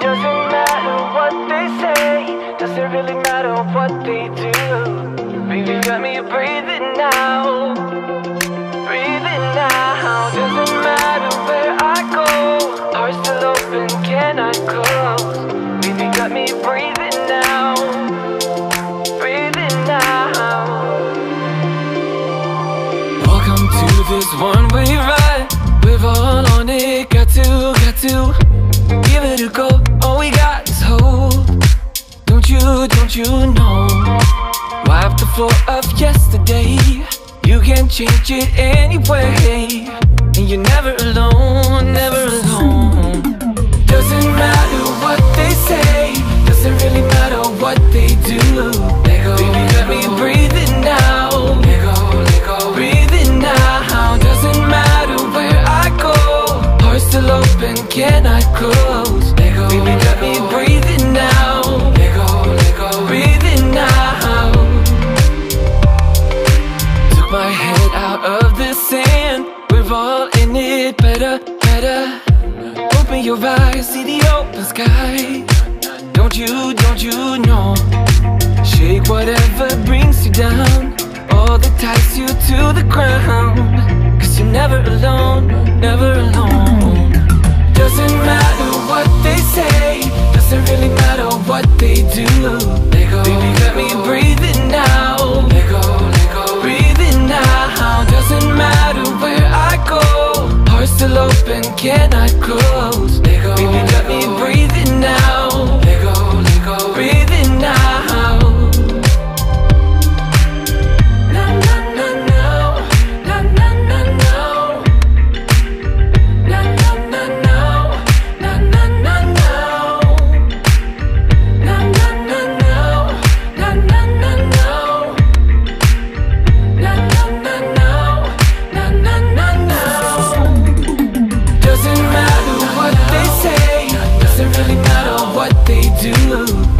Doesn't matter what they say, doesn't really matter what they do. Baby, got me breathing now, breathing now. Doesn't matter where I go, heart's still open, cannot close. Baby, got me breathing now, breathing now. Welcome to this one-way ride, we're all on it, got to give it a go, all we got is hope. Don't you know? Wipe the floor of yesterday. You can change it anyway. And you're never alone, never alone. Doesn't matter what they say, doesn't really matter what they do. Let go, baby, let me breathe it now. Let go, breathe it now. Doesn't matter where I go, heart's still open, can I close? Open your eyes, see the open sky. Don't you know? Shake whatever brings you down, all that ties you to the ground. Cause you're never alone, never alone. Doesn't matter what they say, doesn't really matter what they do. Let go, baby, let me breathe it now. Let go, breathe it now. Doesn't matter where I go, heart's still open, cannot close. Let go, baby, let me breathe it now. Let go, breathe it now. No, no, no, no. No, no, no, no. No, no, no, no. No, no, no, no. No, no, no, no. No, no, no, no. No, no, no, no. No, no, no, no. Doesn't matter what they say, doesn't really matter what they do.